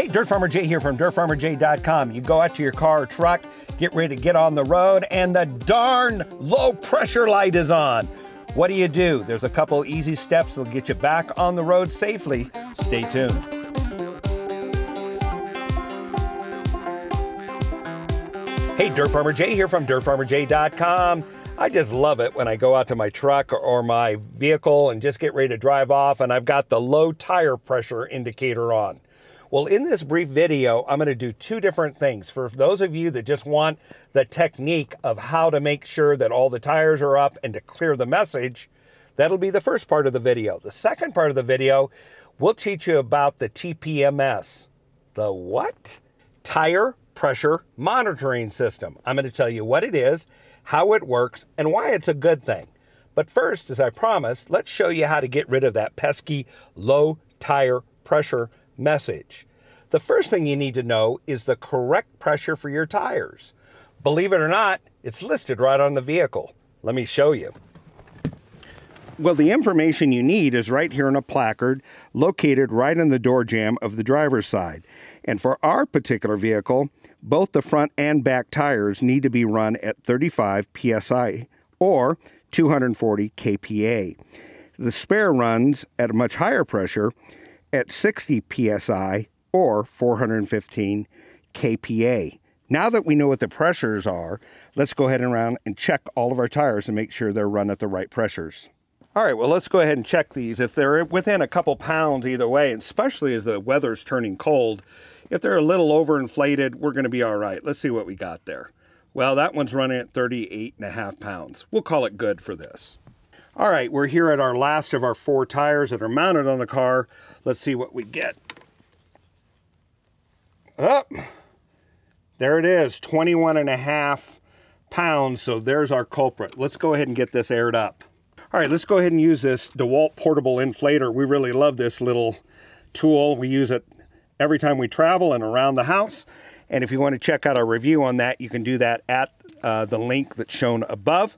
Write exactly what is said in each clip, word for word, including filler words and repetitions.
Hey, Dirt Farmer Jay here from Dirt Farmer Jay dot com. You go out to your car or truck, get ready to get on the road, and the darn low pressure light is on. What do you do? There's a couple easy steps that'll get you back on the road safely. Stay tuned. Hey, Dirt Farmer Jay here from Dirt Farmer Jay dot com. I just love it when I go out to my truck or my vehicle and just get ready to drive off, and I've got the low tire pressure indicator on. Well, in this brief video, I'm gonna do two different things. For those of you that just want the technique of how to make sure that all the tires are up and to clear the message, that'll be the first part of the video. The second part of the video, we'll teach you about the T P M S. The what? Tire Pressure Monitoring System. I'm gonna tell you what it is, how it works, and why it's a good thing. But first, as I promised, let's show you how to get rid of that pesky low tire pressure message. The first thing you need to know is the correct pressure for your tires. Believe it or not, it's listed right on the vehicle. Let me show you. Well, the information you need is right here in a placard located right in the door jamb of the driver's side. And for our particular vehicle, both the front and back tires need to be run at thirty-five P S I or two hundred forty K P A. The spare runs at a much higher pressure at sixty P S I or four hundred fifteen K P A. Now that we know what the pressures are, let's go ahead and around and check all of our tires and make sure they're run at the right pressures. All right, well, let's go ahead and check these. If they're within a couple pounds either way, and especially as the weather's turning cold, if they're a little overinflated, we're gonna be all right. Let's see what we got there. Well, that one's running at thirty-eight and a half pounds. We'll call it good for this. All right, we're here at our last of our four tires that are mounted on the car. Let's see what we get. Oh, there it is, twenty-one and a half pounds. So there's our culprit. Let's go ahead and get this aired up. All right, let's go ahead and use this DeWalt portable inflator. We really love this little tool. We use it every time we travel and around the house. And if you want to check out our review on that, you can do that at uh, the link that's shown above,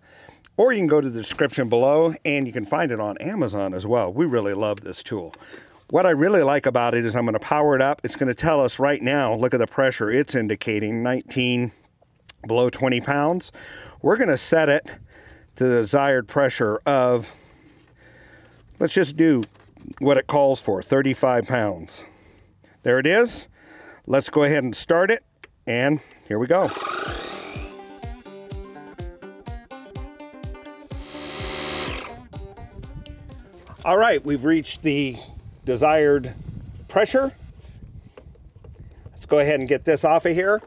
or you can go to the description below and you can find it on Amazon as well. We really love this tool. What I really like about it is I'm going to power it up. It's going to tell us right now, look at the pressure. It's indicating nineteen, below twenty pounds. We're going to set it to the desired pressure of, let's just do what it calls for, thirty-five pounds. There it is. Let's go ahead and start it, and here we go. All right, we've reached the desired pressure. Let's go ahead and get this off of here.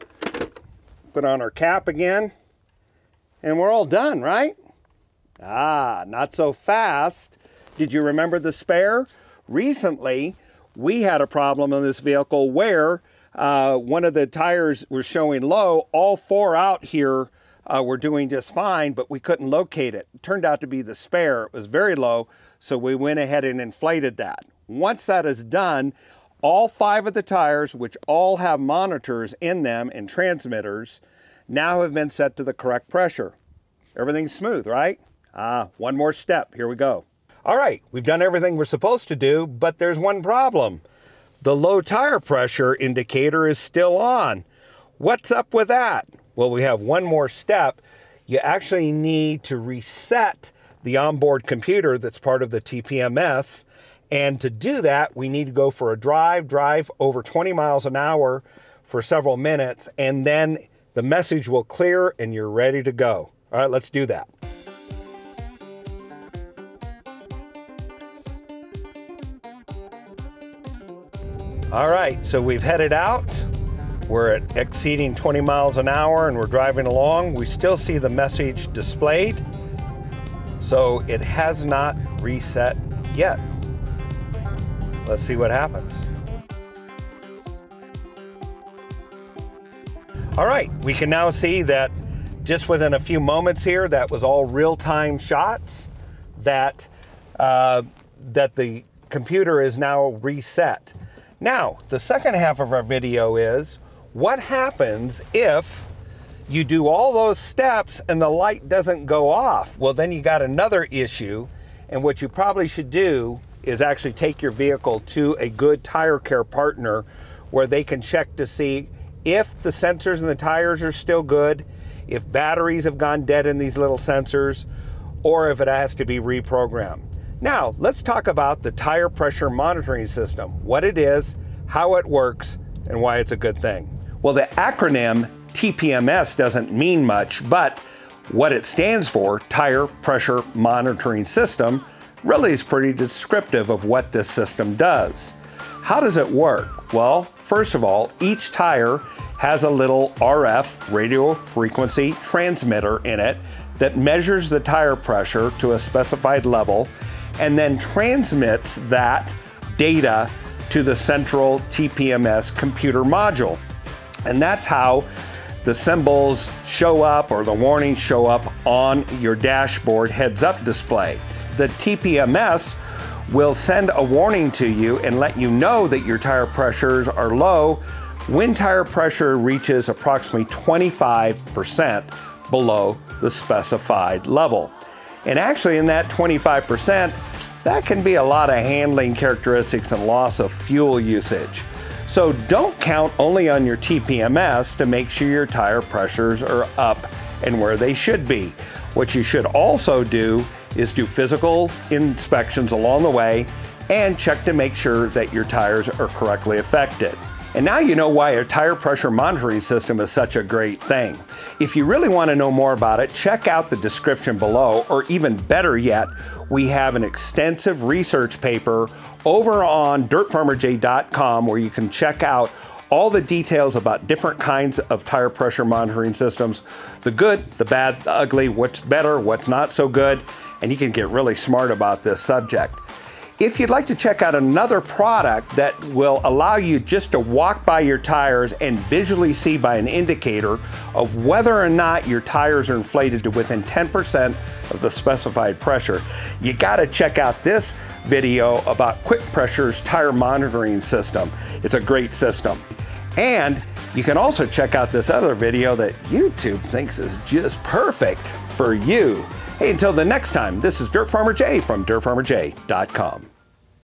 Put on our cap again, and we're all done, right? Ah, not so fast. Did you remember the spare? Recently, we had a problem on this vehicle where uh, one of the tires was showing low. All four out here uh, were doing just fine, but we couldn't locate it. It turned out to be the spare. It was very low, so we went ahead and inflated that. Once that is done, all five of the tires, which all have monitors in them and transmitters, now have been set to the correct pressure. Everything's smooth, right? Ah, one more step, here we go. All right, we've done everything we're supposed to do, but there's one problem. The low tire pressure indicator is still on. What's up with that? Well, we have one more step. You actually need to reset the onboard computer that's part of the T P M S. And to do that, we need to go for a drive, drive over twenty miles an hour for several minutes, and then the message will clear and you're ready to go. All right, let's do that. All right, so we've headed out. We're at exceeding twenty miles an hour and we're driving along. We still see the message displayed. So it has not reset yet. Let's see what happens. All right, we can now see that just within a few moments here, that was all real-time shots, that, uh, that the computer is now reset. Now, the second half of our video is, what happens if you do all those steps and the light doesn't go off? Well, then you got another issue, and what you probably should do is actually take your vehicle to a good tire care partner where they can check to see if the sensors and the tires are still good, if batteries have gone dead in these little sensors, or if it has to be reprogrammed. Now, let's talk about the tire pressure monitoring system, what it is, how it works, and why it's a good thing. Well, the acronym T P M S doesn't mean much, but what it stands for, Tire Pressure Monitoring System, really is pretty descriptive of what this system does. How does it work? Well, first of all, each tire has a little R F, radio frequency transmitter, in it that measures the tire pressure to a specified level and then transmits that data to the central T P M S computer module. And that's how the symbols show up, or the warnings show up on your dashboard heads-up display. The T P M S will send a warning to you and let you know that your tire pressures are low when tire pressure reaches approximately twenty-five percent below the specified level. And actually in that twenty-five percent, that can be a lot of handling characteristics and loss of fuel usage. So don't count only on your T P M S to make sure your tire pressures are up and where they should be. What you should also do is do physical inspections along the way and check to make sure that your tires are correctly affected. And now you know why a tire pressure monitoring system is such a great thing. If you really want to know more about it, check out the description below, or even better yet, we have an extensive research paper over on Dirt Farmer Jay dot com where you can check out all the details about different kinds of tire pressure monitoring systems, the good, the bad, the ugly, what's better, what's not so good, and you can get really smart about this subject. If you'd like to check out another product that will allow you just to walk by your tires and visually see by an indicator of whether or not your tires are inflated to within ten percent of the specified pressure, you gotta check out this video about Quick Pressure's tire monitoring system. It's a great system. And you can also check out this other video that YouTube thinks is just perfect for you. Hey, until the next time, this is Dirt Farmer Jay from Dirt Farmer Jay dot com.